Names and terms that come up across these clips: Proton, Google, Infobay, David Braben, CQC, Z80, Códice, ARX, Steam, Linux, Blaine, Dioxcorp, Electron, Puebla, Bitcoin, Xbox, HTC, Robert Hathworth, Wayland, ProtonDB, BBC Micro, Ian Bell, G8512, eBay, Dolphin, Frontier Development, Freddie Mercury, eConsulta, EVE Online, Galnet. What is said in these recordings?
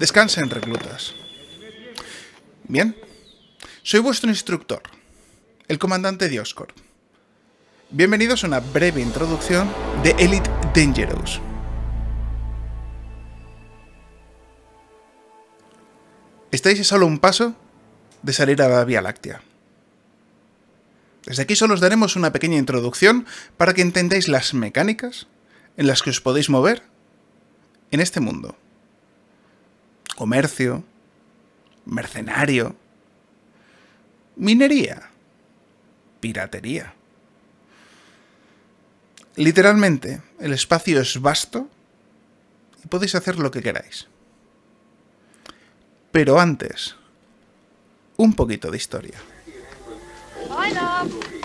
Descansen, reclutas. Bien. Soy vuestro instructor, el comandante Dioxcorp. Bienvenidos a una breve introducción de Elite Dangerous. Estáis a solo un paso de salir a la Vía Láctea. Desde aquí solo os daremos una pequeña introducción para que entendáis las mecánicas en las que os podéis mover en este mundo. Comercio, mercenario, minería, piratería. Literalmente, el espacio es vasto y podéis hacer lo que queráis. Pero antes, un poquito de historia.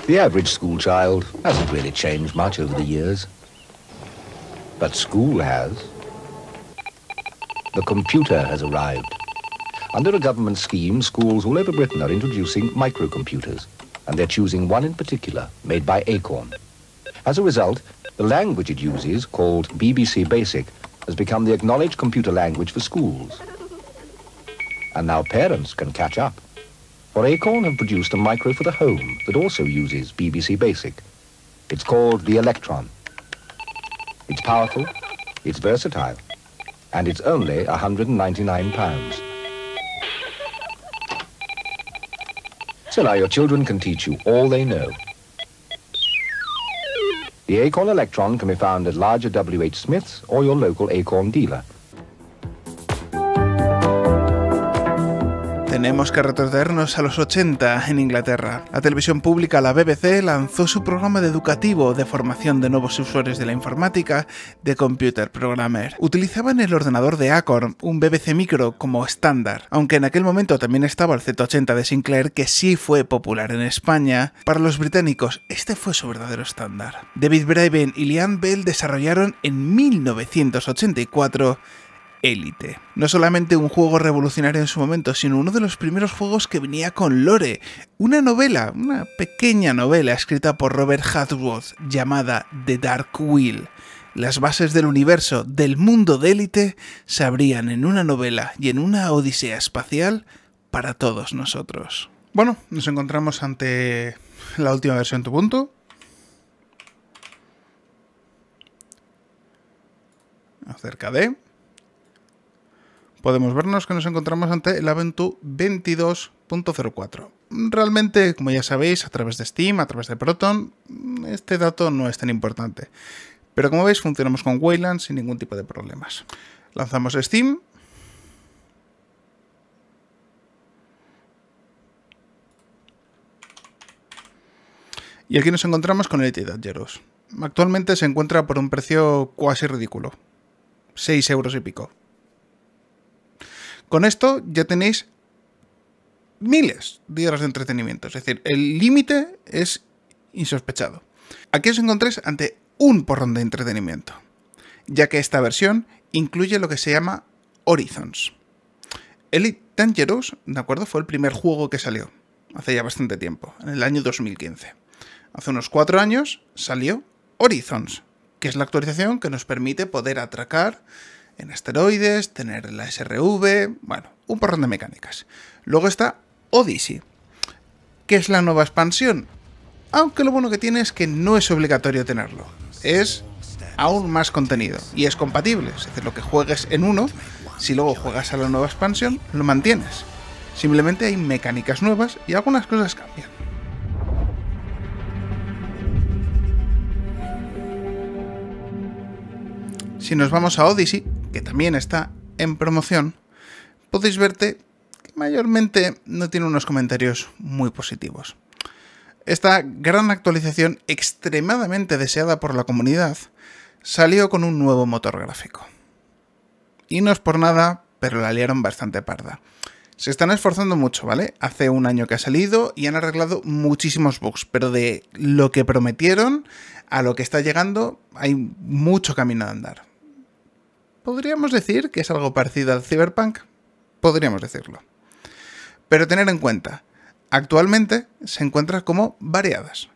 The average school child hasn't really changed much over the years. But school has. The computer has arrived. Under a government scheme, schools all over Britain are introducing microcomputers, and they're choosing one in particular, made by Acorn. As a result, the language it uses, called BBC Basic, has become the acknowledged computer language for schools. And now parents can catch up. For Acorn have produced a micro for the home that also uses BBC Basic. It's called the Electron. It's powerful, it's versatile, and it's only £199. So now your children can teach you all they know. The Acorn Electron can be found at larger WH Smiths or your local Acorn dealer. Tenemos que retrocedernos a los 80 en Inglaterra. La televisión pública, la BBC, lanzó su programa de educativo de formación de nuevos usuarios de la informática de Computer Programmer. Utilizaban el ordenador de Acorn, un BBC Micro, como estándar, aunque en aquel momento también estaba el Z80 de Sinclair, que sí fue popular en España. Para los británicos, este fue su verdadero estándar. David Braben y Ian Bell desarrollaron en 1984 Elite. No solamente un juego revolucionario en su momento, sino uno de los primeros juegos que venía con lore, una novela, una pequeña novela escrita por Robert Hathworth llamada The Dark Wheel. Las bases del universo, del mundo de Elite, se abrían en una novela y en una odisea espacial para todos nosotros. Bueno, nos encontramos ante la última versión de Ubuntu. Acerca de... podemos vernos que nos encontramos ante el Ubuntu 22.04. Realmente, como ya sabéis, a través de Steam, a través de Proton, este dato no es tan importante. Pero como veis, funcionamos con Wayland sin ningún tipo de problemas. Lanzamos Steam. Y aquí nos encontramos con Elite Dangerous. Actualmente se encuentra por un precio casi ridículo. 6 euros y pico. Con esto ya tenéis miles de horas de entretenimiento. Es decir, el límite es insospechado. Aquí os encontréis ante un porrón de entretenimiento, ya que esta versión incluye lo que se llama Horizons. Elite Dangerous, ¿de acuerdo? Fue el primer juego que salió hace ya bastante tiempo, en el año 2015. Hace unos 4 años salió Horizons, que es la actualización que nos permite poder atracar en asteroides, tener la SRV, bueno, un porrón de mecánicas. Luego está Odyssey, que es la nueva expansión, aunque lo bueno que tiene es que no es obligatorio tenerlo, es aún más contenido y es compatible, es decir, lo que juegues en uno, si luego juegas a la nueva expansión, lo mantienes. Simplemente hay mecánicas nuevas y algunas cosas cambian. Si nos vamos a Odyssey, que también está en promoción, podéis verte que mayormente no tiene unos comentarios muy positivos. Esta gran actualización, extremadamente deseada por la comunidad, salió con un nuevo motor gráfico. Y no es por nada, pero la liaron bastante parda. Se están esforzando mucho, ¿vale? Hace un año que ha salido y han arreglado muchísimos bugs, pero de lo que prometieron a lo que está llegando hay mucho camino a andar. Podríamos decir que es algo parecido al Cyberpunk, podríamos decirlo. Pero tener en cuenta, actualmente se encuentra como variadas.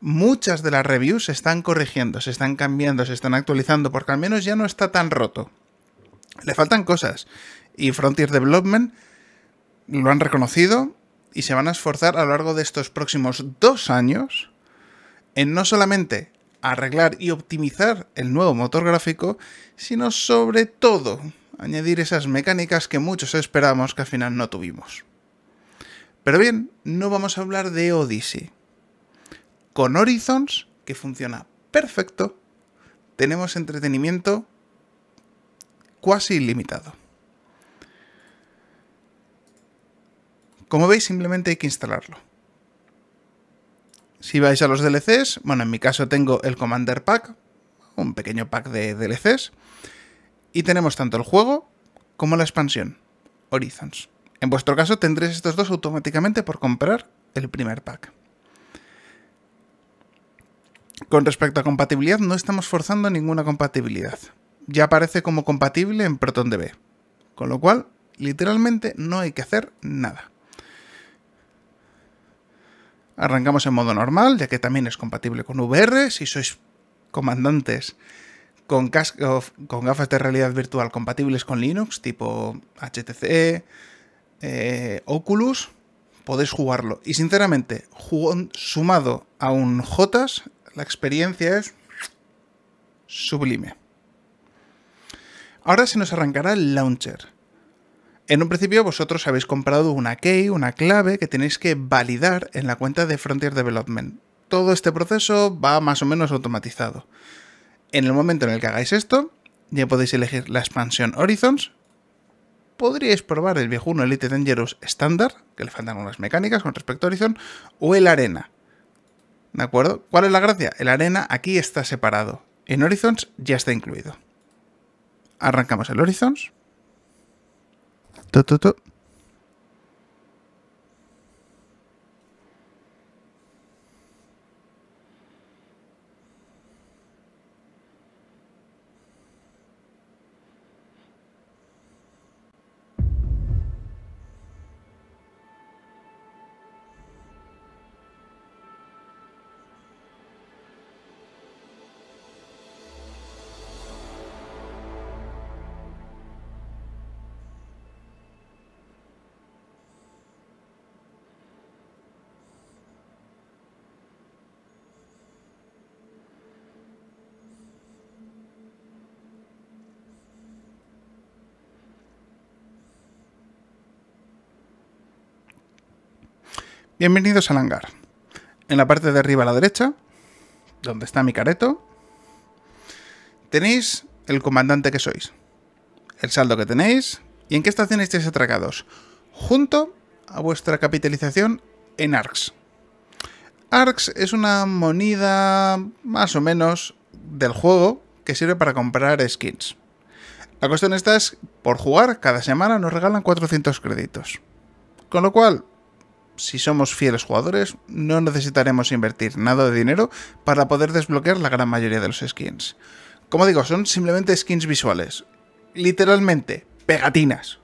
Muchas de las reviews se están corrigiendo, se están cambiando, se están actualizando, porque al menos ya no está tan roto. Le faltan cosas y Frontier Development lo han reconocido y se van a esforzar a lo largo de estos próximos 2 años en no solamente arreglar y optimizar el nuevo motor gráfico, sino sobre todo añadir esas mecánicas que muchos esperamos que al final no tuvimos. Pero bien, no vamos a hablar de Odyssey. Con Horizons, que funciona perfecto, tenemos entretenimiento casi ilimitado. Como veis, simplemente hay que instalarlo. Si vais a los DLCs, bueno, en mi caso tengo el Commander Pack, un pequeño pack de DLCs, y tenemos tanto el juego como la expansión, Horizons. En vuestro caso tendréis estos dos automáticamente por comprar el primer pack. Con respecto a compatibilidad, no estamos forzando ninguna compatibilidad. Ya aparece como compatible en ProtonDB, con lo cual, literalmente, no hay que hacer nada. Arrancamos en modo normal, ya que también es compatible con VR. Si sois comandantes con casco, con gafas de realidad virtual compatibles con Linux, tipo HTC, Oculus, podéis jugarlo. Y sinceramente, sumado a un Jotas, la experiencia es sublime. Ahora se nos arrancará el launcher. En un principio vosotros habéis comprado una key, una clave que tenéis que validar en la cuenta de Frontier Development. Todo este proceso va más o menos automatizado. En el momento en el que hagáis esto, ya podéis elegir la expansión Horizons. Podríais probar el viejuno Elite Dangerous estándar, que le faltan unas mecánicas con respecto a Horizon, o el Arena. ¿De acuerdo? ¿Cuál es la gracia? El Arena aquí está separado. En Horizons ya está incluido. Arrancamos el Horizons. Bienvenidos al hangar. En la parte de arriba a la derecha, donde está mi careto, tenéis el comandante que sois, el saldo que tenéis y en qué estación estáis atracados, junto a vuestra capitalización en ARX. ARX es una moneda más o menos del juego que sirve para comprar skins. La cuestión esta es, por jugar, cada semana nos regalan 400 créditos. Con lo cual, si somos fieles jugadores, no necesitaremos invertir nada de dinero para poder desbloquear la gran mayoría de los skins. Como digo, son simplemente skins visuales. Literalmente, pegatinas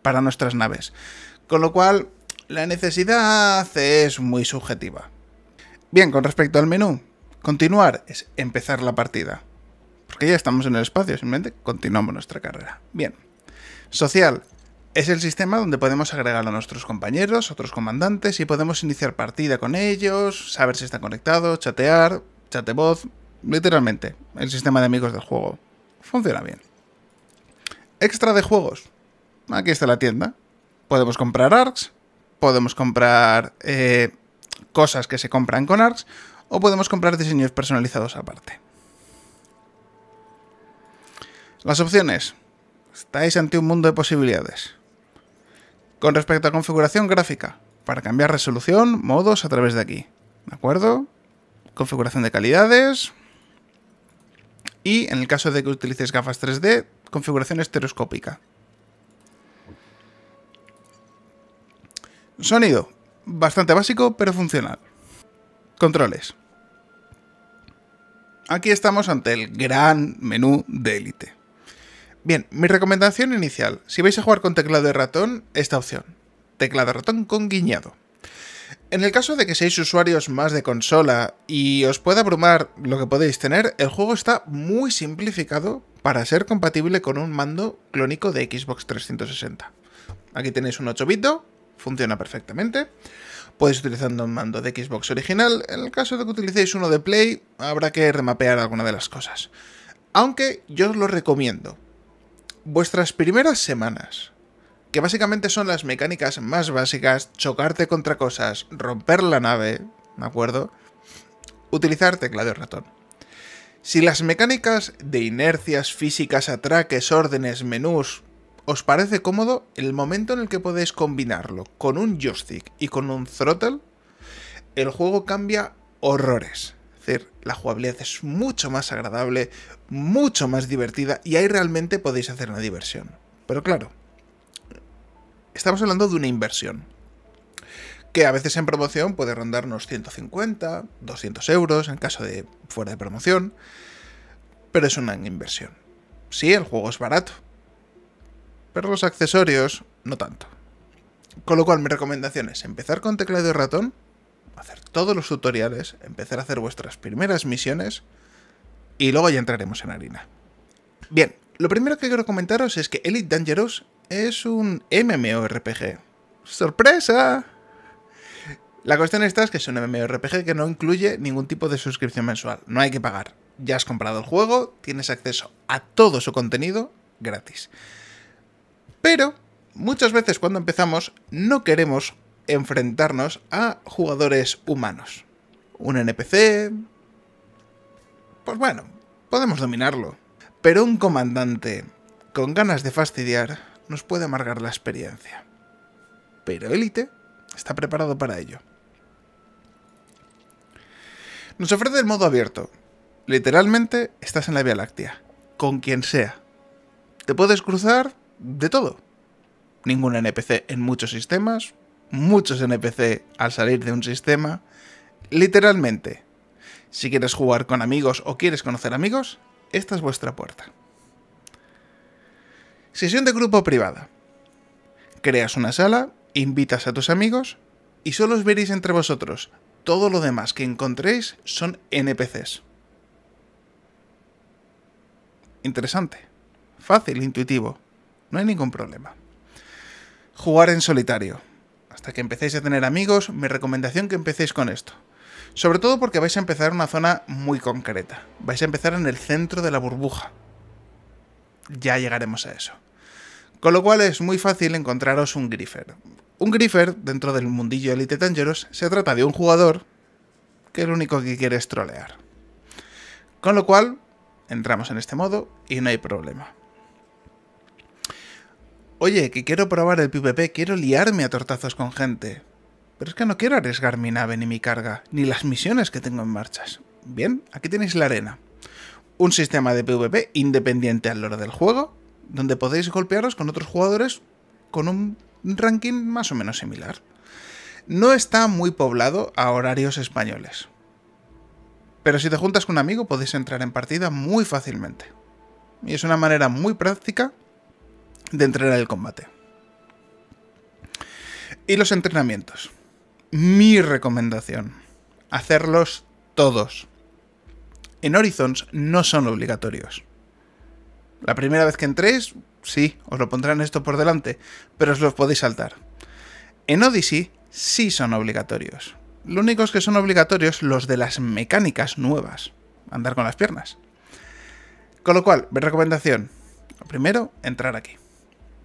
para nuestras naves. Con lo cual, la necesidad es muy subjetiva. Bien, con respecto al menú, continuar es empezar la partida. Porque ya estamos en el espacio, simplemente continuamos nuestra carrera. Bien. Social. Es el sistema donde podemos agregar a nuestros compañeros, otros comandantes, y podemos iniciar partida con ellos, saber si están conectados, chatear, chat de voz, literalmente, el sistema de amigos del juego. Funciona bien. Extra de juegos. Aquí está la tienda. Podemos comprar ARCs, podemos comprar cosas que se compran con ARCs, o podemos comprar diseños personalizados aparte. Las opciones. Estáis ante un mundo de posibilidades. Con respecto a configuración gráfica, para cambiar resolución, modos a través de aquí, ¿de acuerdo? Configuración de calidades y, en el caso de que utilices gafas 3D, configuración estereoscópica. Sonido, bastante básico pero funcional. Controles. Aquí estamos ante el gran menú de Elite. Bien, mi recomendación inicial, si vais a jugar con teclado y ratón, esta opción. Teclado y ratón con guiñado. En el caso de que seáis usuarios más de consola y os pueda abrumar lo que podéis tener, el juego está muy simplificado para ser compatible con un mando clónico de Xbox 360. Aquí tenéis un 8-bit, funciona perfectamente. Podéis utilizando un mando de Xbox original. En el caso de que utilicéis uno de Play, habrá que remapear alguna de las cosas. Aunque yo os lo recomiendo. Vuestras primeras semanas, que básicamente son las mecánicas más básicas, chocarte contra cosas, romper la nave, ¿de acuerdo? Utilizar teclado y ratón. Si las mecánicas de inercias, físicas, atraques, órdenes, menús, os parece cómodo, el momento en el que podéis combinarlo con un joystick y con un throttle, el juego cambia horrores. Es decir, la jugabilidad es mucho más agradable, mucho más divertida y ahí realmente podéis hacer una diversión. Pero claro, estamos hablando de una inversión que a veces en promoción puede rondar unos 150, 200 euros en caso de fuera de promoción, pero es una inversión. Sí, el juego es barato, pero los accesorios no tanto. Con lo cual mi recomendación es empezar con teclado y ratón, hacer todos los tutoriales, empezar a hacer vuestras primeras misiones y luego ya entraremos en harina. Bien, lo primero que quiero comentaros es que Elite Dangerous es un MMORPG. ¡Sorpresa! La cuestión esta es que es un MMORPG que no incluye ningún tipo de suscripción mensual. No hay que pagar. Ya has comprado el juego, tienes acceso a todo su contenido gratis. Pero muchas veces cuando empezamos no queremos enfrentarnos a jugadores humanos. Un NPC, pues bueno, podemos dominarlo. Pero un comandante con ganas de fastidiar nos puede amargar la experiencia. Pero Elite está preparado para ello. Nos ofrece el modo abierto. Literalmente estás en la Vía Láctea, con quien sea. Te puedes cruzar de todo. Ningún NPC en muchos sistemas, muchos NPC al salir de un sistema. Literalmente, si quieres jugar con amigos o quieres conocer amigos, esta es vuestra puerta. Sesión de grupo privada. Creas una sala, invitas a tus amigos y solo os veréis entre vosotros. Todo lo demás que encontréis son NPCs. Interesante, fácil, intuitivo. No hay ningún problema. Jugar en solitario. Hasta que empecéis a tener amigos, mi recomendación que empecéis con esto. Sobre todo porque vais a empezar en una zona muy concreta. Vais a empezar en el centro de la burbuja. Ya llegaremos a eso. Con lo cual es muy fácil encontraros un griffer. Un griffer, dentro del mundillo Elite Dangerous, se trata de un jugador que lo único que quiere es trolear. Con lo cual, entramos en este modo y no hay problema. Oye, que quiero probar el PvP, quiero liarme a tortazos con gente. Pero es que no quiero arriesgar mi nave, ni mi carga, ni las misiones que tengo en marchas. Bien, aquí tenéis la arena. Un sistema de PvP independiente al lore del juego, donde podéis golpearos con otros jugadores con un ranking más o menos similar. No está muy poblado a horarios españoles. Pero si te juntas con un amigo podéis entrar en partida muy fácilmente. Y es una manera muy práctica de entrar al combate. Y los entrenamientos. Mi recomendación. Hacerlos todos. En Horizons no son obligatorios. La primera vez que entréis, sí, os lo pondrán esto por delante, pero os los podéis saltar. En Odyssey sí son obligatorios. Lo único es que son obligatorios los de las mecánicas nuevas. Andar con las piernas. Con lo cual, mi recomendación. Primero, entrar aquí.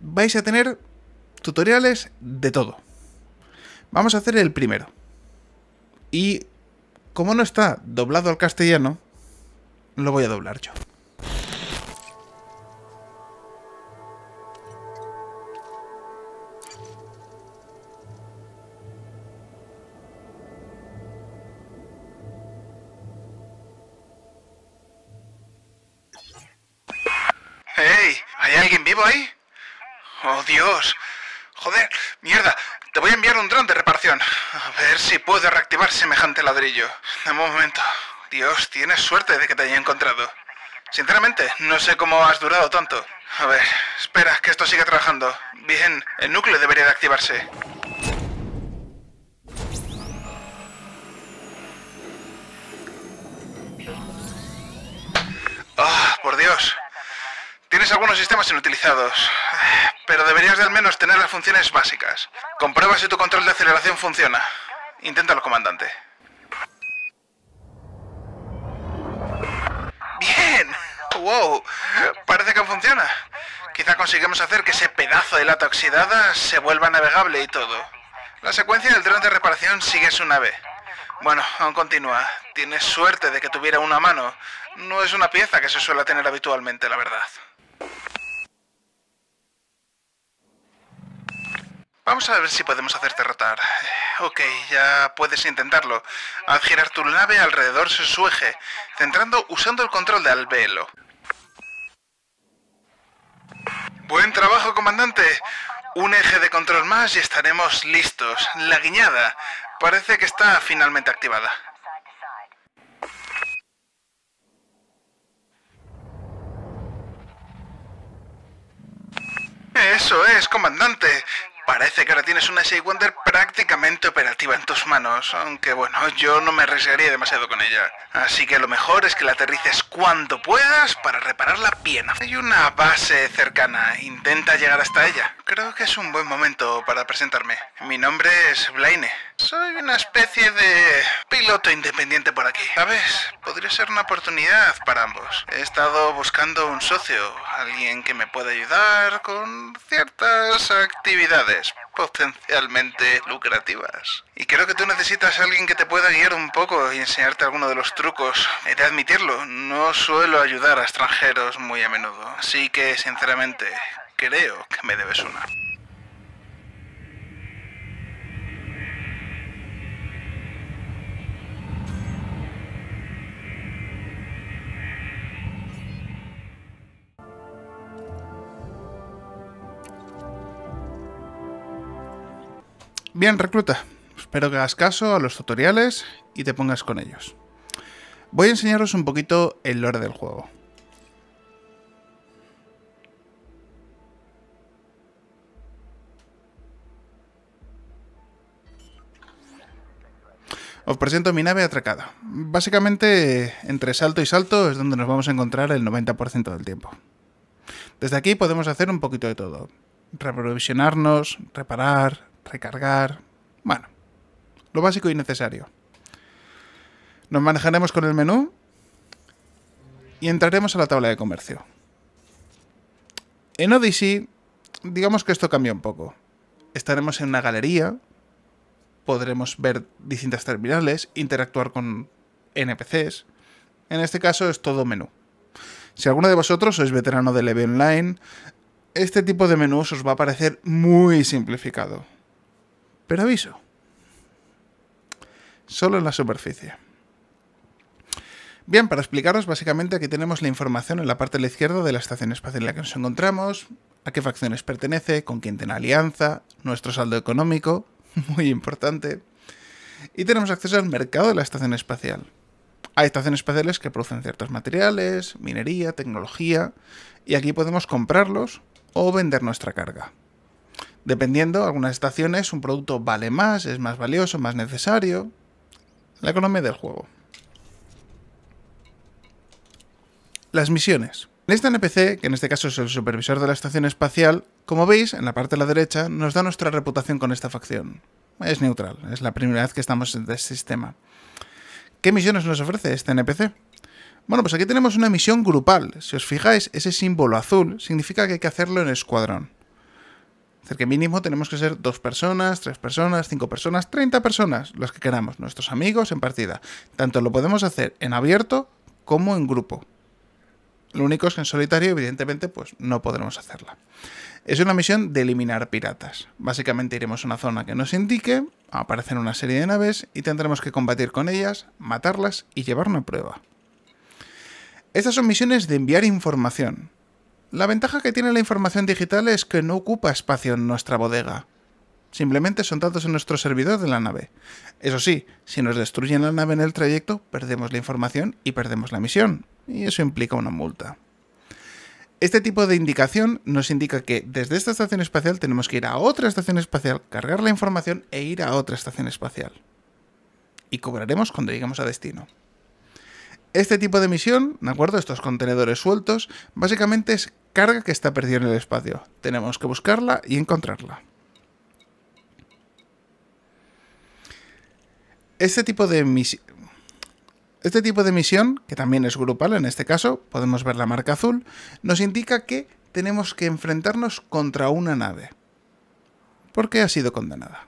Vais a tener tutoriales de todo. Vamos a hacer el primero. Y como no está doblado al castellano, lo voy a doblar yo. ¡Hey! ¿Hay alguien vivo ahí? ¡Oh, Dios! ¡Joder! ¡Mierda! Te voy a enviar un dron de reparación. A ver si puedo reactivar semejante ladrillo. Dame un momento. Dios, tienes suerte de que te haya encontrado. Sinceramente, no sé cómo has durado tanto. A ver, espera, que esto sigue trabajando. Bien, el núcleo debería de activarse. por Dios. Tienes algunos sistemas inutilizados, pero deberías de al menos tener las funciones básicas. Comprueba si tu control de aceleración funciona. Inténtalo, comandante. ¡Bien! ¡Wow! Parece que funciona. Quizá consigamos hacer que ese pedazo de lata oxidada se vuelva navegable y todo. La secuencia del dron de reparación sigue su nave. Bueno, aún continúa. Tienes suerte de que tuviera una mano. No es una pieza que se suele tener habitualmente, la verdad. Vamos a ver si podemos hacerte rotar. Ok, ya puedes intentarlo. Haz girar tu nave alrededor de su eje, centrando usando el control del velo. Buen trabajo, comandante. Un eje de control más y estaremos listos. La guiñada parece que está finalmente activada. Eso es, comandante. Parece que ahora tienes una Sidewinder prácticamente operativa en tus manos, aunque bueno, yo no me arriesgaría demasiado con ella. Así que lo mejor es que la aterrices cuando puedas para repararla bien. Hay una base cercana, intenta llegar hasta ella. Creo que es un buen momento para presentarme. Mi nombre es Blaine. Soy una especie de piloto independiente por aquí. ¿Sabes? Podría ser una oportunidad para ambos. He estado buscando un socio, alguien que me pueda ayudar con ciertas actividades potencialmente lucrativas. Y creo que tú necesitas a alguien que te pueda guiar un poco y enseñarte alguno de los trucos. He de admitirlo, no suelo ayudar a extranjeros muy a menudo, así que sinceramente creo que me debes una. Bien, recluta, espero que hagas caso a los tutoriales y te pongas con ellos. Voy a enseñaros un poquito el lore del juego. Os presento mi nave atracada. Básicamente, entre salto y salto es donde nos vamos a encontrar el 90% del tiempo. Desde aquí podemos hacer un poquito de todo. Reprovisionarnos, reparar, recargar, bueno, lo básico y necesario. Nos manejaremos con el menú y entraremos a la tabla de comercio. En Odyssey, digamos que esto cambia un poco. Estaremos en una galería, podremos ver distintas terminales, interactuar con NPCs. En este caso es todo menú. Si alguno de vosotros sois veterano del EVE Online, este tipo de menús os va a parecer muy simplificado. Pero aviso, solo en la superficie. Bien, para explicaros, básicamente aquí tenemos la información en la parte de la izquierda de la estación espacial en la que nos encontramos, a qué facciones pertenece, con quién tiene alianza, nuestro saldo económico, muy importante, y tenemos acceso al mercado de la estación espacial. Hay estaciones espaciales que producen ciertos materiales, minería, tecnología, y aquí podemos comprarlos o vender nuestra carga. Dependiendo, algunas estaciones un producto vale más, es más valioso, más necesario. La economía del juego. Las misiones. En este NPC, que en este caso es el supervisor de la estación espacial, como veis, en la parte de la derecha, nos da nuestra reputación con esta facción. Es neutral, es la primera vez que estamos en este sistema. ¿Qué misiones nos ofrece este NPC? Bueno, pues aquí tenemos una misión grupal. Si os fijáis, ese símbolo azul significa que hay que hacerlo en escuadrón. Es decir, que mínimo tenemos que ser 2 personas, 3 personas, 5 personas, 30 personas, las que queramos, nuestros amigos en partida. Tanto lo podemos hacer en abierto como en grupo. Lo único es que en solitario, evidentemente, pues no podremos hacerla. Es una misión de eliminar piratas. Básicamente iremos a una zona que nos indique, aparecen una serie de naves y tendremos que combatir con ellas, matarlas y llevar una prueba. Estas son misiones de enviar información. La ventaja que tiene la información digital es que no ocupa espacio en nuestra bodega. Simplemente son datos en nuestro servidor de la nave. Eso sí, si nos destruyen la nave en el trayecto, perdemos la información y perdemos la misión. Y eso implica una multa. Este tipo de indicación nos indica que desde esta estación espacial tenemos que ir a otra estación espacial, cargar la información e ir a otra estación espacial. Y cobraremos cuando lleguemos a destino. Este tipo de misión, ¿de acuerdo? Estos contenedores sueltos, básicamente es carga que está perdida en el espacio. Tenemos que buscarla y encontrarla. Este tipo de misión, que también es grupal en este caso, podemos ver la marca azul, nos indica que tenemos que enfrentarnos contra una nave, porque ha sido condenada.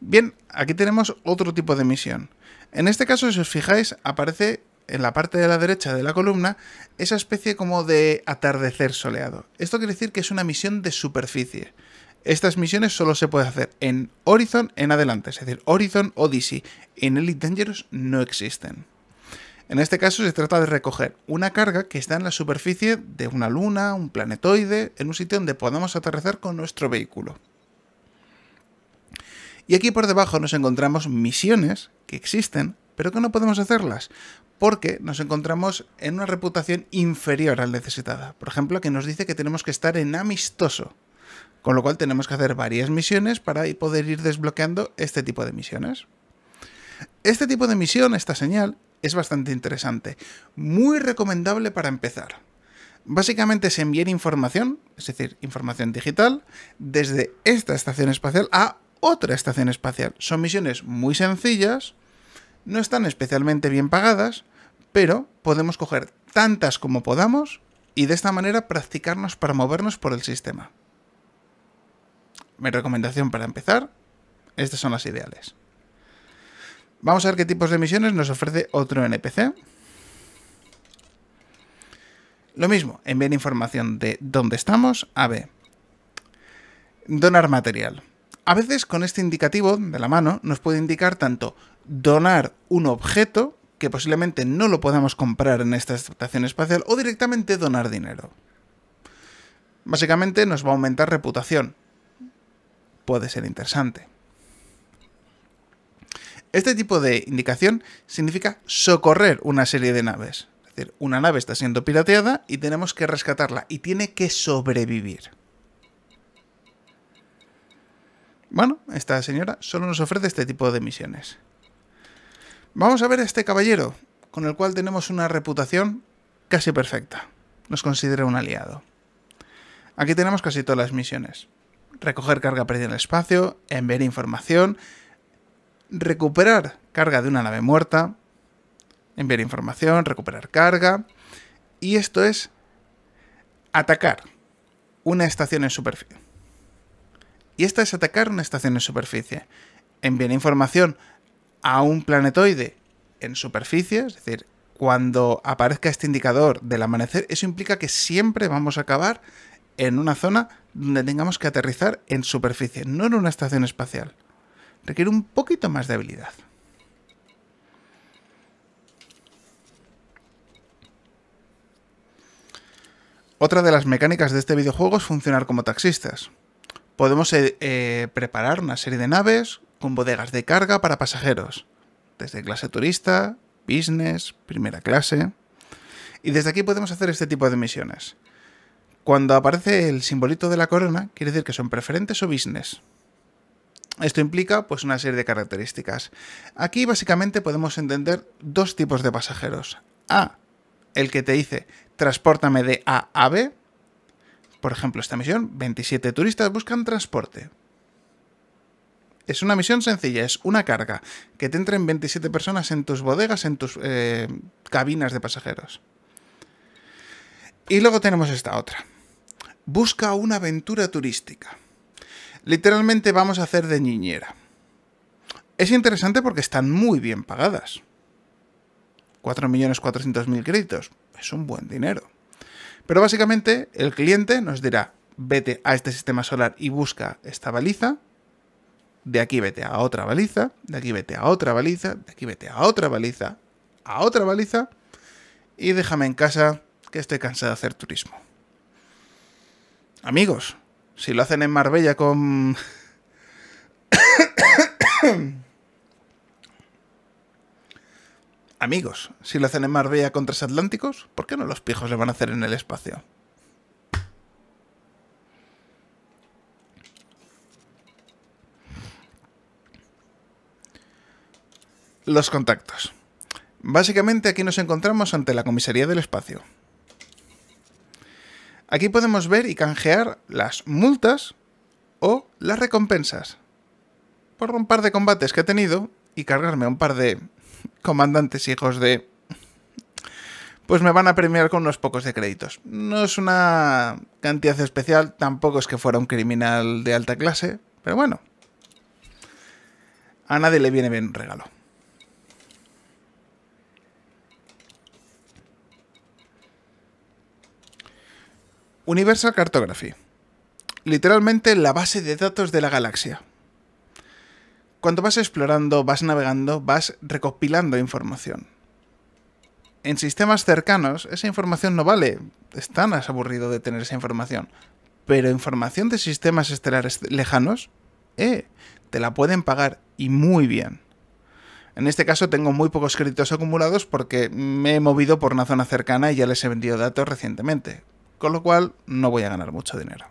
Bien, aquí tenemos otro tipo de misión. En este caso, si os fijáis, aparece en la parte de la derecha de la columna esa especie como de atardecer soleado. Esto quiere decir que es una misión de superficie. Estas misiones solo se puede hacer en Horizon en adelante, es decir, Horizon, Odyssey, en Elite Dangerous no existen. En este caso se trata de recoger una carga que está en la superficie de una luna, un planetoide, en un sitio donde podamos aterrizar con nuestro vehículo. Y aquí por debajo nos encontramos misiones que existen, pero que no podemos hacerlas, porque nos encontramos en una reputación inferior a la necesitada. Por ejemplo, que nos dice que tenemos que estar en amistoso, con lo cual tenemos que hacer varias misiones para poder ir desbloqueando este tipo de misiones. Este tipo de misión, esta señal, es bastante interesante, muy recomendable para empezar. Básicamente se envía información, es decir, información digital, desde esta estación espacial a otra estación espacial. Son misiones muy sencillas, no están especialmente bien pagadas, pero podemos coger tantas como podamos y de esta manera practicarnos para movernos por el sistema. Mi recomendación para empezar, estas son las ideales. Vamos a ver qué tipos de misiones nos ofrece otro NPC. Lo mismo, enviar información de dónde estamos a B. Donar material. A veces con este indicativo de la mano nos puede indicar tanto donar un objeto, que posiblemente no lo podamos comprar en esta estación espacial, o directamente donar dinero. Básicamente nos va a aumentar reputación. Puede ser interesante. Este tipo de indicación significa socorrer una serie de naves. Es decir, una nave está siendo pirateada y tenemos que rescatarla y tiene que sobrevivir. Bueno, esta señora solo nos ofrece este tipo de misiones. Vamos a ver a este caballero, con el cual tenemos una reputación casi perfecta. Nos considera un aliado. Aquí tenemos casi todas las misiones. Recoger carga perdida en el espacio, enviar información, recuperar carga de una nave muerta, enviar información, recuperar carga, y esto es atacar una estación en superficie. Y esta es atacar una estación en superficie. Enviar información a un planetoide en superficie, es decir, cuando aparezca este indicador del amanecer, eso implica que siempre vamos a acabar en una zona donde tengamos que aterrizar en superficie, no en una estación espacial. Requiere un poquito más de habilidad. Otra de las mecánicas de este videojuego es funcionar como taxistas. Podemos preparar una serie de naves con bodegas de carga para pasajeros, desde clase turista, business, primera clase. Y desde aquí podemos hacer este tipo de misiones. Cuando aparece el simbolito de la corona, quiere decir que son preferentes o business. Esto implica pues una serie de características. Aquí básicamente podemos entender dos tipos de pasajeros. A, el que te dice transpórtame de A a B. Por ejemplo, esta misión, 27 turistas buscan transporte. Es una misión sencilla, es una carga. Que te entren 27 personas en tus bodegas, en tus cabinas de pasajeros. Y luego tenemos esta otra. Busca una aventura turística. Literalmente vamos a hacer de niñera. Es interesante porque están muy bien pagadas. 4.400.000 créditos. Es un buen dinero. Pero básicamente el cliente nos dirá, vete a este sistema solar y busca esta baliza. De aquí vete a otra baliza. De aquí vete a otra baliza. De aquí vete a otra baliza. A otra baliza. Y déjame en casa que estoy cansado de hacer turismo. Amigos. Si lo hacen en Marbella con... Amigos, si lo hacen en Marbella con transatlánticos, ¿por qué no los pijos le van a hacer en el espacio? Los contactos. Básicamente aquí nos encontramos ante la Comisaría del Espacio. Aquí podemos ver y canjear las multas o las recompensas por un par de combates que he tenido y cargarme a un par de comandantes hijos de... Pues me van a premiar con unos pocos de créditos. No es una cantidad especial, tampoco es que fuera un criminal de alta clase, pero bueno. A nadie le viene bien un regalo. Universal Cartography. Literalmente la base de datos de la galaxia. Cuando vas explorando, vas navegando, vas recopilando información. En sistemas cercanos, esa información no vale. Están aburridos de tener esa información. Pero información de sistemas estelares lejanos, te la pueden pagar y muy bien. En este caso tengo muy pocos créditos acumulados porque me he movido por una zona cercana y ya les he vendido datos recientemente. Con lo cual, no voy a ganar mucho dinero.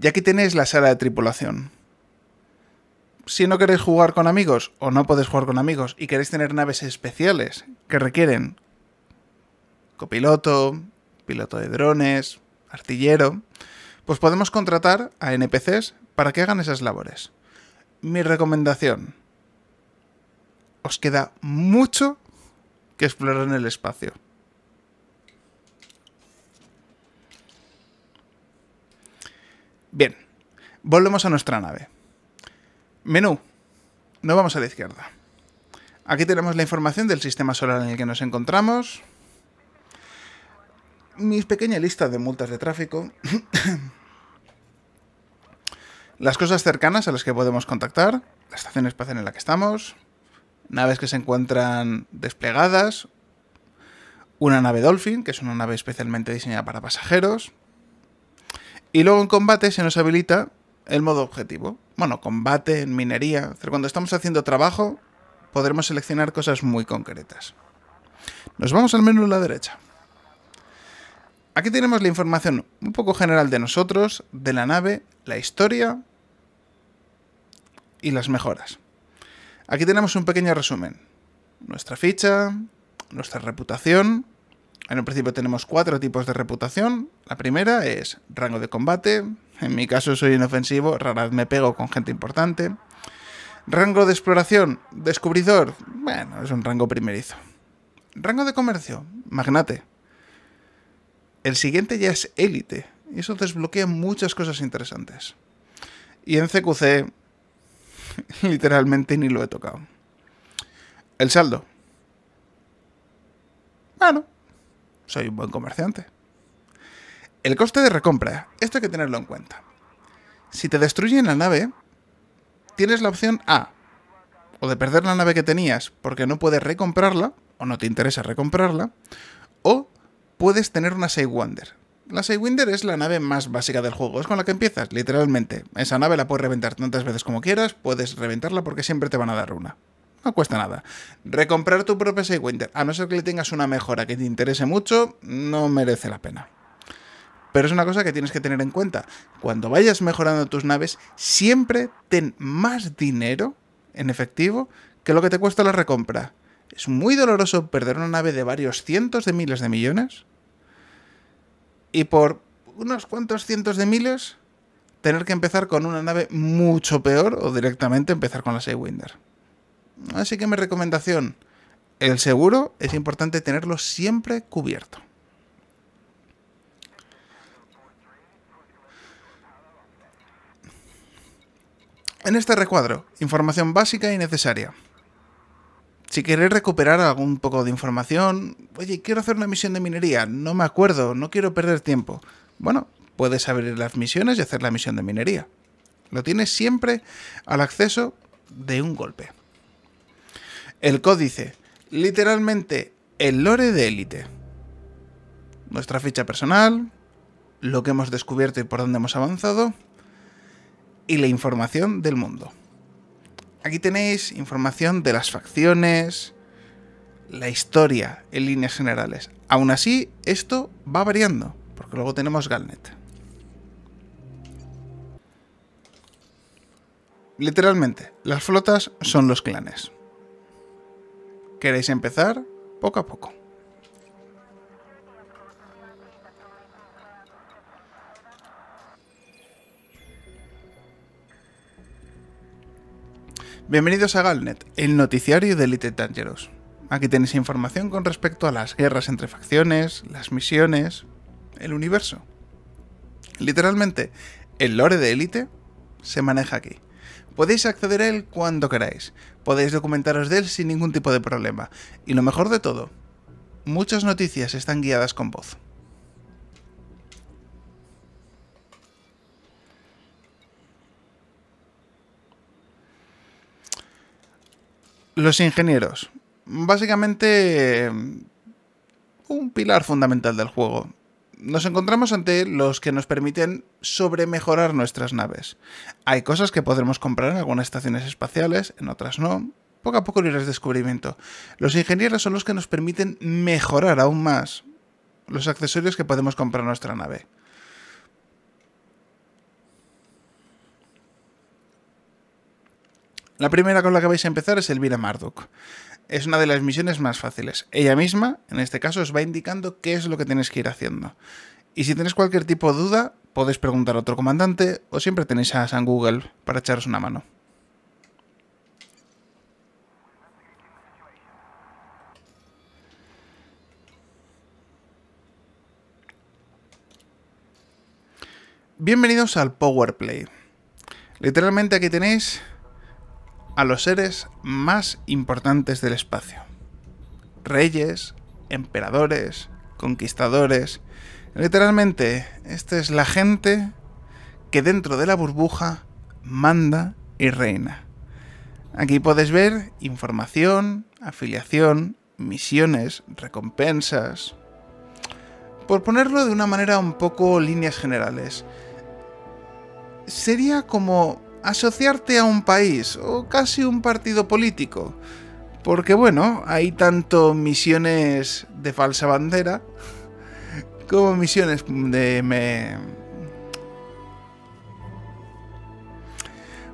Y aquí tenéis la sala de tripulación. Si no queréis jugar con amigos o no podéis jugar con amigos y queréis tener naves especiales que requieren copiloto, piloto de drones, artillero, pues podemos contratar a NPCs para que hagan esas labores. Mi recomendación: os queda mucho que explorar en el espacio. Bien, volvemos a nuestra nave. Menú. Nos vamos a la izquierda. Aquí tenemos la información del sistema solar en el que nos encontramos. Mi pequeña lista de multas de tráfico. Las cosas cercanas a las que podemos contactar. La estación espacial en la que estamos. Naves que se encuentran desplegadas. Una nave Dolphin, que es una nave especialmente diseñada para pasajeros. Y luego en combate se nos habilita el modo objetivo. Bueno, combate, minería... Cuando estamos haciendo trabajo, podremos seleccionar cosas muy concretas. Nos vamos al menú a la derecha. Aquí tenemos la información un poco general de nosotros, de la nave, la historia y las mejoras. Aquí tenemos un pequeño resumen. Nuestra ficha, nuestra reputación... En un principio tenemos 4 tipos de reputación. La primera es rango de combate. En mi caso soy inofensivo, rara vez me pego con gente importante. Rango de exploración, descubridor. Bueno, es un rango primerizo. Rango de comercio, magnate. El siguiente ya es élite. Y eso desbloquea muchas cosas interesantes. Y en CQC, literalmente ni lo he tocado. El saldo. Bueno. Soy un buen comerciante. El coste de recompra. Esto hay que tenerlo en cuenta. Si te destruyen la nave, tienes la opción A. O de perder la nave que tenías porque no puedes recomprarla, o no te interesa recomprarla, o puedes tener una Sidewinder. La Sidewinder es la nave más básica del juego, es con la que empiezas, literalmente. Esa nave la puedes reventar tantas veces como quieras, puedes reventarla porque siempre te van a dar una. No cuesta nada. Recomprar tu propia Sidewinder, a no ser que le tengas una mejora que te interese mucho, no merece la pena. Pero es una cosa que tienes que tener en cuenta. Cuando vayas mejorando tus naves, siempre ten más dinero en efectivo que lo que te cuesta la recompra. Es muy doloroso perder una nave de varios cientos de miles de millones y por unos cuantos cientos de miles tener que empezar con una nave mucho peor o directamente empezar con la Sidewinder. Así que mi recomendación, el seguro es importante tenerlo siempre cubierto. En este recuadro, información básica y necesaria. Si queréis recuperar algún poco de información, oye, quiero hacer una misión de minería, no me acuerdo, no quiero perder tiempo. Bueno, puedes abrir las misiones y hacer la misión de minería. Lo tienes siempre al acceso de un golpe. El códice, literalmente el lore de élite. Nuestra ficha personal, lo que hemos descubierto y por dónde hemos avanzado, y la información del mundo. Aquí tenéis información de las facciones, la historia en líneas generales. Aún así, esto va variando, porque luego tenemos Galnet. Literalmente, las flotas son los clanes. ¿Queréis empezar? Poco a poco. Bienvenidos a Galnet, el noticiario de Elite Dangerous. Aquí tenéis información con respecto a las guerras entre facciones, las misiones, el universo. Literalmente, el lore de Elite se maneja aquí. Podéis acceder a él cuando queráis, podéis documentaros de él sin ningún tipo de problema. Y lo mejor de todo, muchas noticias están guiadas con voz. Los ingenieros. Básicamente, un pilar fundamental del juego. Nos encontramos ante los que nos permiten sobremejorar nuestras naves. Hay cosas que podremos comprar en algunas estaciones espaciales, en otras no. Poco a poco irás descubrimiento. Los ingenieros son los que nos permiten mejorar aún más los accesorios que podemos comprar en nuestra nave. La primera con la que vais a empezar es el Vira Marduk. Es una de las misiones más fáciles. Ella misma, en este caso, os va indicando qué es lo que tenéis que ir haciendo. Y si tenéis cualquier tipo de duda, podéis preguntar a otro comandante o siempre tenéis a San Google para echaros una mano. Bienvenidos al Power Play. Literalmente aquí tenéis a los seres más importantes del espacio. Reyes, emperadores, conquistadores. Literalmente, esta es la gente que dentro de la burbuja manda y reina. Aquí podéis ver información, afiliación, misiones, recompensas. Por ponerlo de una manera un poco líneas generales, sería como asociarte a un país o casi un partido político, porque bueno, hay tanto misiones de falsa bandera como misiones de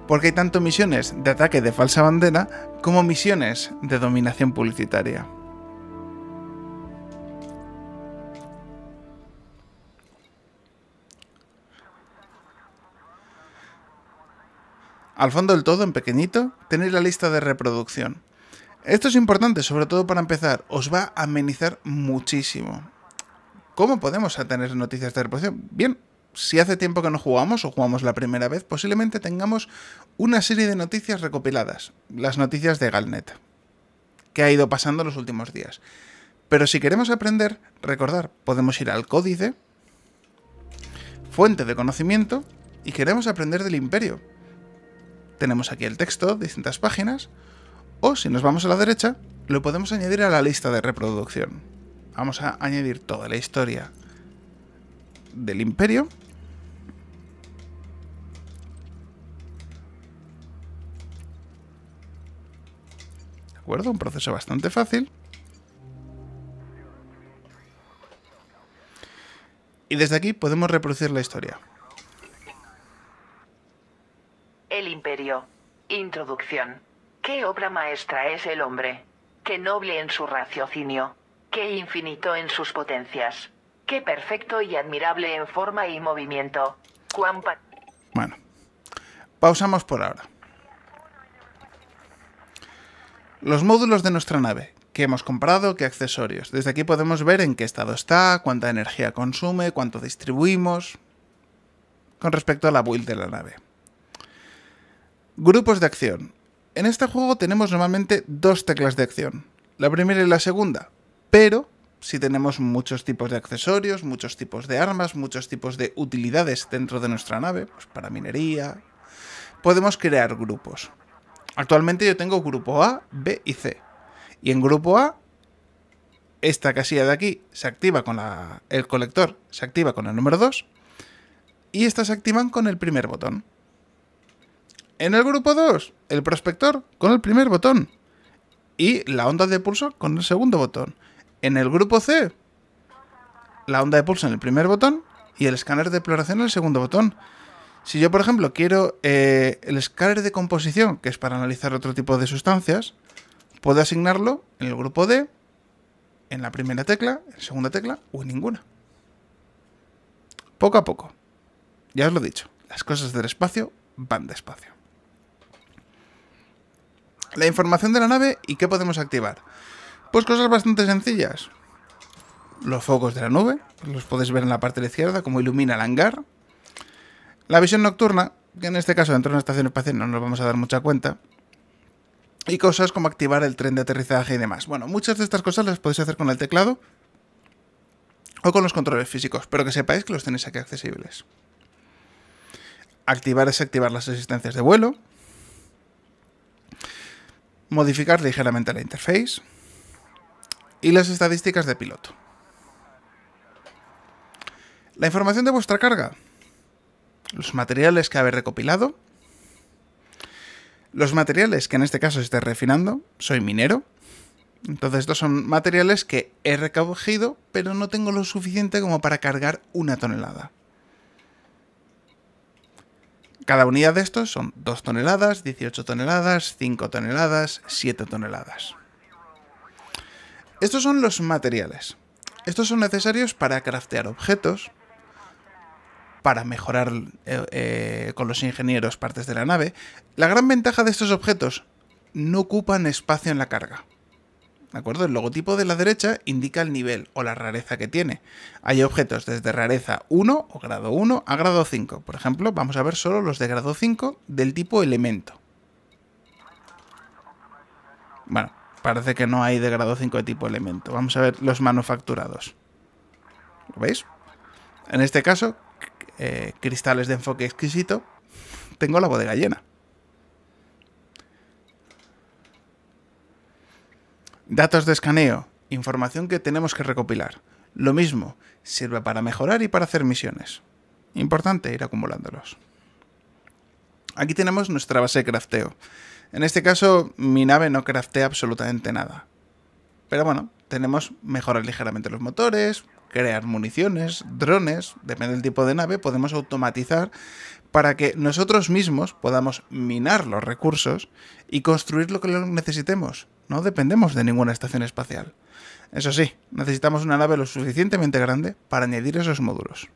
porque hay tanto misiones de ataque de falsa bandera como misiones de dominación publicitaria. Al fondo del todo, en pequeñito, tenéis la lista de reproducción. Esto es importante, sobre todo para empezar, os va a amenizar muchísimo. ¿Cómo podemos tener noticias de reproducción? Bien, si hace tiempo que no jugamos o jugamos la primera vez, posiblemente tengamos una serie de noticias recopiladas, las noticias de Galnet, que ha ido pasando los últimos días. Pero si queremos aprender, recordar, podemos ir al Códice, fuente de conocimiento, y queremos aprender del Imperio. Tenemos aquí el texto, distintas páginas, o si nos vamos a la derecha, lo podemos añadir a la lista de reproducción. Vamos a añadir toda la historia del Imperio. ¿De acuerdo? Un proceso bastante fácil. Y desde aquí podemos reproducir la historia. El Imperio. Introducción. ¿Qué obra maestra es el hombre? ¿Qué noble en su raciocinio? ¿Qué infinito en sus potencias? ¿Qué perfecto y admirable en forma y movimiento? Bueno, pausamos por ahora. Los módulos de nuestra nave. ¿Qué hemos comprado? ¿Qué accesorios? Desde aquí podemos ver en qué estado está, cuánta energía consume, cuánto distribuimos, con respecto a la build de la nave. Grupos de acción. En este juego tenemos normalmente dos teclas de acción, la primera y la segunda, pero si tenemos muchos tipos de accesorios, muchos tipos de armas, muchos tipos de utilidades dentro de nuestra nave, pues para minería, podemos crear grupos. Actualmente yo tengo grupo A, B y C, y en grupo A, esta casilla de aquí se activa con el colector, se activa con el número 2, y estas se activan con el primer botón. En el grupo 2, el prospector con el primer botón y la onda de pulso con el segundo botón. En el grupo C, la onda de pulso en el primer botón y el escáner de exploración en el segundo botón. Si yo, por ejemplo, quiero el escáner de composición, que es para analizar otro tipo de sustancias, puedo asignarlo en el grupo D, en la primera tecla, en la segunda tecla o en ninguna. Poco a poco. Ya os lo he dicho, las cosas del espacio van despacio. La información de la nave y qué podemos activar. Pues cosas bastante sencillas. Los focos de la nube, los podéis ver en la parte de la izquierda, como ilumina el hangar. La visión nocturna, que en este caso dentro de una estación espacial no nos vamos a dar mucha cuenta. Y cosas como activar el tren de aterrizaje y demás. Bueno, muchas de estas cosas las podéis hacer con el teclado o con los controles físicos, pero que sepáis que los tenéis aquí accesibles. Activar y desactivar las asistencias de vuelo. Modificar ligeramente la interface. Y las estadísticas de piloto. La información de vuestra carga. Los materiales que habéis recopilado. Los materiales que en este caso esté refinando. Soy minero. Entonces estos son materiales que he recogido, pero no tengo lo suficiente como para cargar 1 tonelada. Cada unidad de estos son 2 toneladas, 18 toneladas, 5 toneladas, 7 toneladas. Estos son los materiales. Estos son necesarios para craftear objetos, para mejorar con los ingenieros partes de la nave. La gran ventaja de estos objetos, no ocupan espacio en la carga. ¿De acuerdo? El logotipo de la derecha indica el nivel o la rareza que tiene. Hay objetos desde rareza 1 o grado 1 a grado 5. Por ejemplo, vamos a ver solo los de grado 5 del tipo elemento. Bueno, parece que no hay de grado 5 de tipo elemento. Vamos a ver los manufacturados. ¿Lo veis? En este caso, cristales de enfoque exquisito, tengo la bodega llena. Datos de escaneo, información que tenemos que recopilar. Lo mismo, sirve para mejorar y para hacer misiones. Importante ir acumulándolos. Aquí tenemos nuestra base de crafteo. En este caso, mi nave no craftea absolutamente nada. Pero bueno, tenemos mejorar ligeramente los motores, crear municiones, drones, depende del tipo de nave, podemos automatizar para que nosotros mismos podamos minar los recursos y construir lo que necesitemos. No dependemos de ninguna estación espacial. Eso sí, necesitamos una nave lo suficientemente grande para añadir esos módulos.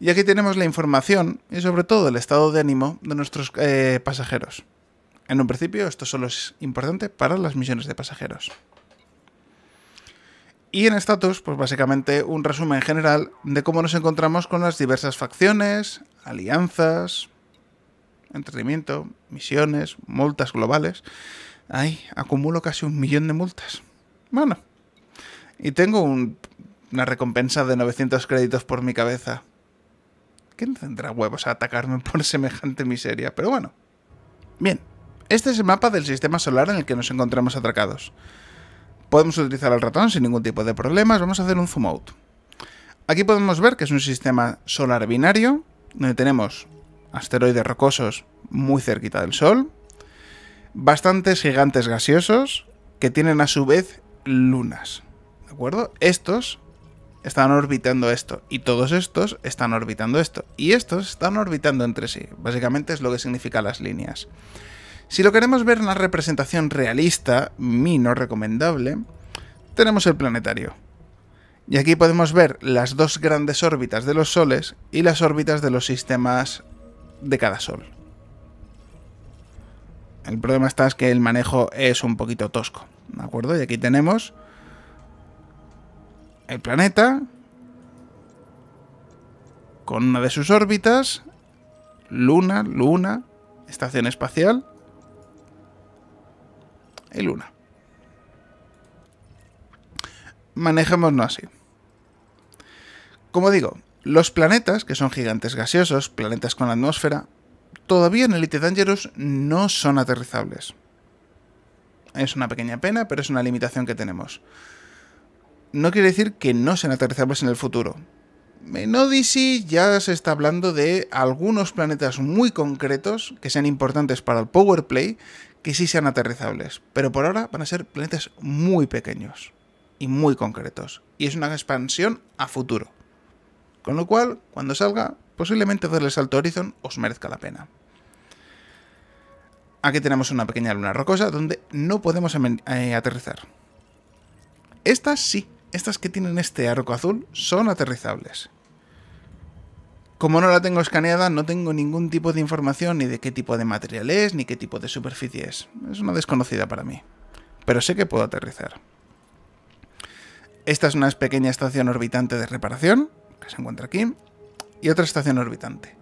Y aquí tenemos la información y sobre todo el estado de ánimo de nuestros pasajeros. En un principio esto solo es importante para las misiones de pasajeros. Y en status, pues básicamente un resumen general de cómo nos encontramos con las diversas facciones, alianzas, entretenimiento, misiones, multas globales. Ay, acumulo casi 1.000.000 de multas. Bueno. Y tengo una recompensa de 900 créditos por mi cabeza. ¿Quién tendrá huevos a atacarme por semejante miseria? Pero bueno. Bien. Este es el mapa del sistema solar en el que nos encontramos atracados. Podemos utilizar el ratón sin ningún tipo de problemas. Vamos a hacer un zoom out. Aquí podemos ver que es un sistema solar binario, donde tenemos asteroides rocosos muy cerquita del Sol. Bastantes gigantes gaseosos que tienen a su vez lunas, ¿de acuerdo? Estos están orbitando esto y todos estos están orbitando esto y estos están orbitando entre sí. Básicamente es lo que significan las líneas. Si lo queremos ver en una representación realista, mi no recomendable, tenemos el planetario. Y aquí podemos ver las dos grandes órbitas de los soles y las órbitas de los sistemas de cada sol. El problema está es que el manejo es un poquito tosco, ¿de acuerdo? Y aquí tenemos el planeta con una de sus órbitas, luna, estación espacial y luna. Manejémoslo así. Como digo, los planetas, que son gigantes gaseosos, planetas con atmósfera, todavía en Elite Dangerous no son aterrizables. Es una pequeña pena, pero es una limitación que tenemos. No quiere decir que no sean aterrizables en el futuro. En Odyssey ya se está hablando de algunos planetas muy concretos que sean importantes para el Power Play, que sí sean aterrizables. Pero por ahora van a ser planetas muy pequeños y muy concretos. Y es una expansión a futuro. Con lo cual, cuando salga, posiblemente darle salto a Horizon os merezca la pena. Aquí tenemos una pequeña luna rocosa donde no podemos aterrizar. Estas sí, estas que tienen este arco azul son aterrizables. Como no la tengo escaneada, no tengo ningún tipo de información ni de qué tipo de material es, ni qué tipo de superficie es. Es una desconocida para mí, pero sé que puedo aterrizar. Esta es una pequeña estación orbitante de reparación, que se encuentra aquí, y otra estación orbitante.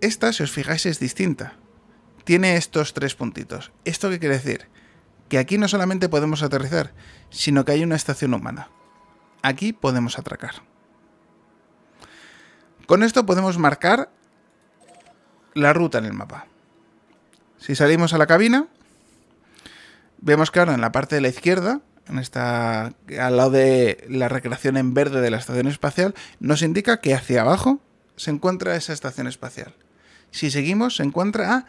Esta, si os fijáis, es distinta. Tiene estos tres puntitos. ¿Esto qué quiere decir? Que aquí no solamente podemos aterrizar, sino que hay una estación humana. Aquí podemos atracar. Con esto podemos marcar la ruta en el mapa. Si salimos a la cabina, vemos que ahora en la parte de la izquierda, en esta, al lado de la recreación en verde de la estación espacial, nos indica que hacia abajo se encuentra esa estación espacial. Si seguimos, se encuentra a...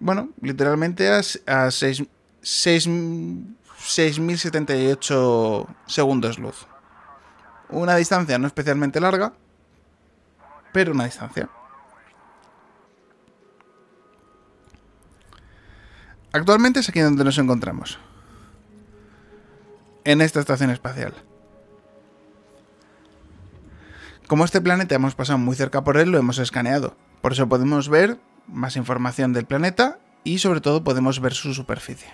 bueno, literalmente a 6.078 segundos luz. Una distancia no especialmente larga, pero una distancia. Actualmente es aquí donde nos encontramos, en esta estación espacial. Como este planeta hemos pasado muy cerca por él, lo hemos escaneado. Por eso podemos ver más información del planeta y sobre todo podemos ver su superficie.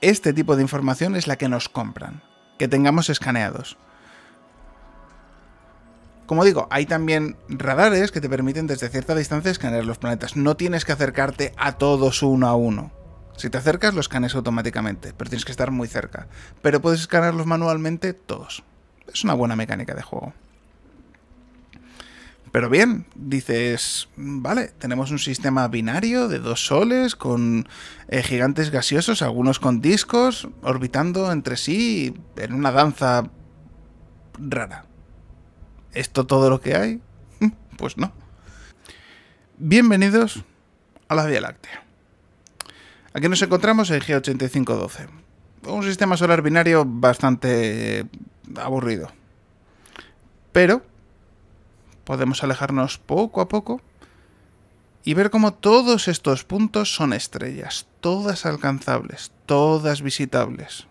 Este tipo de información es la que nos compran, que tengamos escaneados. Como digo, hay también radares que te permiten desde cierta distancia escanear los planetas. No tienes que acercarte a todos uno a uno. Si te acercas, los escaneas automáticamente, pero tienes que estar muy cerca. Pero puedes escanearlos manualmente todos. Es una buena mecánica de juego. Pero bien, dices, vale, tenemos un sistema binario de 2 soles con gigantes gaseosos, algunos con discos, orbitando entre sí en una danza rara. ¿Esto todo lo que hay? Pues no. Bienvenidos a la Vía Láctea. Aquí nos encontramos el G8512. Un sistema solar binario bastante aburrido. Pero podemos alejarnos poco a poco y ver cómo todos estos puntos son estrellas. Todas alcanzables, todas visitables.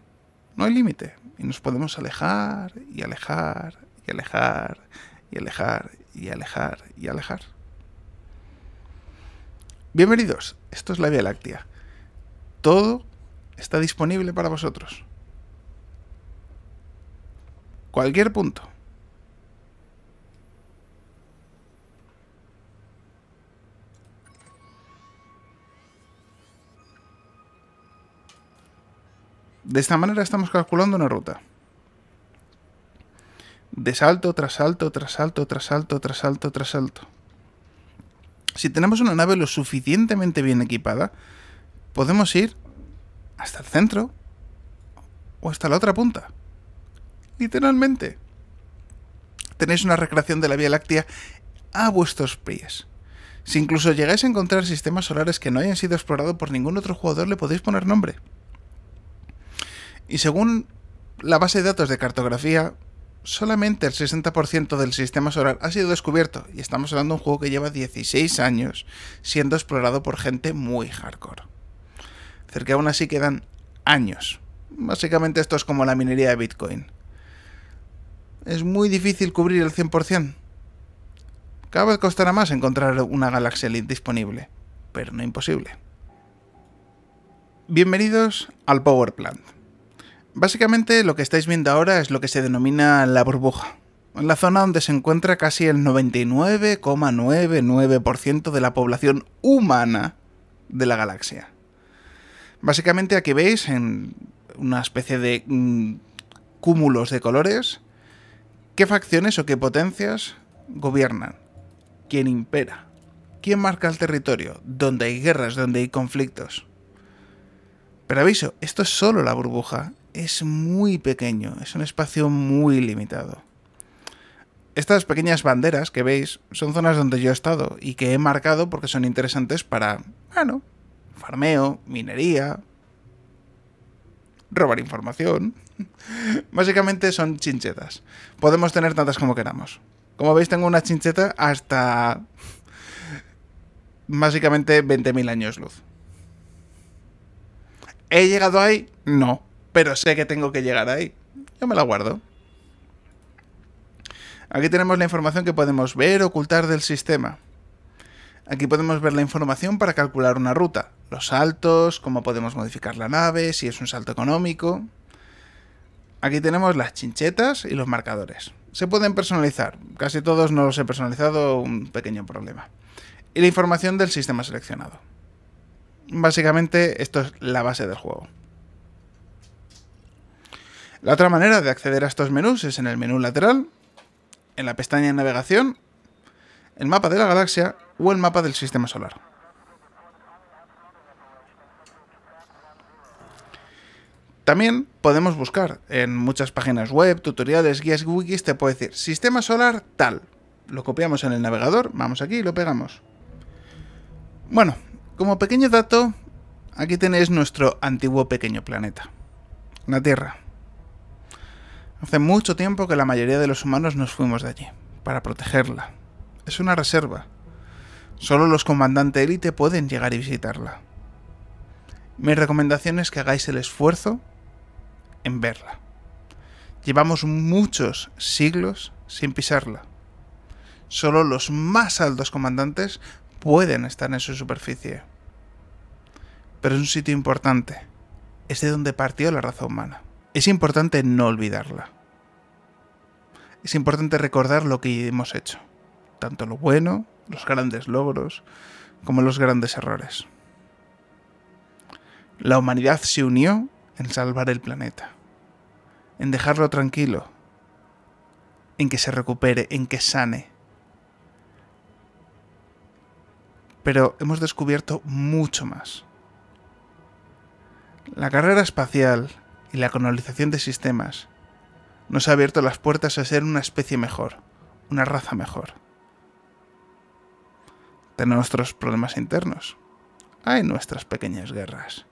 No hay límite. Y nos podemos alejar y alejar y alejar, y alejar, y alejar, y alejar. Bienvenidos, esto es la Vía Láctea. Todo está disponible para vosotros. Cualquier punto. De esta manera estamos calculando una ruta. De salto, tras salto, tras salto, tras salto, tras salto, tras salto. Si tenemos una nave lo suficientemente bien equipada, podemos ir hasta el centro o hasta la otra punta. Literalmente. Tenéis una recreación de la Vía Láctea a vuestros pies. Si incluso llegáis a encontrar sistemas solares que no hayan sido explorados por ningún otro jugador, le podéis poner nombre. Y según la base de datos de cartografía, solamente el 60% del sistema solar ha sido descubierto, y estamos hablando de un juego que lleva 16 años siendo explorado por gente muy hardcore. Cerca aún así quedan años. Básicamente esto es como la minería de Bitcoin. Es muy difícil cubrir el 100%. Cada vez costará más encontrar una Galaxy Elite disponible, pero no imposible. Bienvenidos al Power Plant. Básicamente lo que estáis viendo ahora es lo que se denomina la burbuja, la zona donde se encuentra casi el 99,99% de la población humana de la galaxia. Básicamente aquí veis en una especie de cúmulos de colores qué facciones o qué potencias gobiernan, quién impera, quién marca el territorio, dónde hay guerras, dónde hay conflictos. Pero aviso, esto es solo la burbuja. Es muy pequeño, es un espacio muy limitado. Estas pequeñas banderas que veis son zonas donde yo he estado y que he marcado porque son interesantes para, bueno, farmeo, minería, robar información. Básicamente son chinchetas. Podemos tener tantas como queramos. Como veis, tengo una chincheta hasta básicamente 20.000 años luz. ¿He llegado ahí? No, pero sé que tengo que llegar ahí. Yo me la guardo. Aquí tenemos la información que podemos ver o ocultar del sistema. Aquí podemos ver la información para calcular una ruta, los saltos, cómo podemos modificar la nave, si es un salto económico. Aquí tenemos las chinchetas y los marcadores. Se pueden personalizar, casi todos no los he personalizado, un pequeño problema. Y la información del sistema seleccionado. Básicamente esto es la base del juego. La otra manera de acceder a estos menús es en el menú lateral, en la pestaña de navegación, el mapa de la galaxia o el mapa del sistema solar. También podemos buscar en muchas páginas web, tutoriales, guías, wikis, te puede decir sistema solar tal. Lo copiamos en el navegador, vamos aquí y lo pegamos. Bueno, como pequeño dato, aquí tenéis nuestro antiguo pequeño planeta, la Tierra. Hace mucho tiempo que la mayoría de los humanos nos fuimos de allí, para protegerla. Es una reserva. Solo los comandantes élite pueden llegar y visitarla. Mi recomendación es que hagáis el esfuerzo en verla. Llevamos muchos siglos sin pisarla. Solo los más altos comandantes pueden estar en su superficie. Pero es un sitio importante. Es de donde partió la raza humana. Es importante no olvidarla. Es importante recordar lo que hemos hecho. Tanto lo bueno, los grandes logros, como los grandes errores. La humanidad se unió en salvar el planeta, en dejarlo tranquilo, en que se recupere, en que sane. Pero hemos descubierto mucho más. La carrera espacial y la colonización de sistemas nos ha abierto las puertas a ser una especie mejor, una raza mejor. Tenemos nuestros problemas internos. Hay nuestras pequeñas guerras.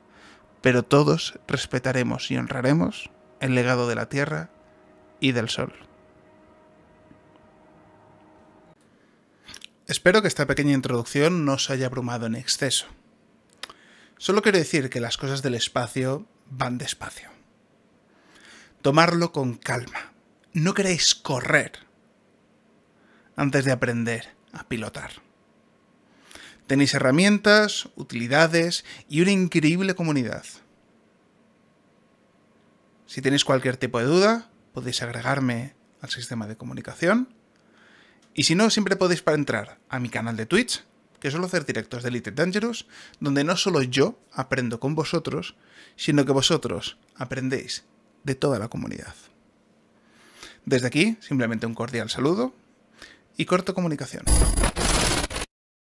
Pero todos respetaremos y honraremos el legado de la Tierra y del Sol. Espero que esta pequeña introducción no os haya abrumado en exceso. Solo quiero decir que las cosas del espacio van despacio. Tomarlo con calma. No queréis correr antes de aprender a pilotar. Tenéis herramientas, utilidades y una increíble comunidad. Si tenéis cualquier tipo de duda, podéis agregarme al sistema de comunicación. Y si no, siempre podéis entrar a mi canal de Twitch, que suelo hacer directos de Elite Dangerous, donde no solo yo aprendo con vosotros, sino que vosotros aprendéis de toda la comunidad. Desde aquí, simplemente un cordial saludo y corto comunicación.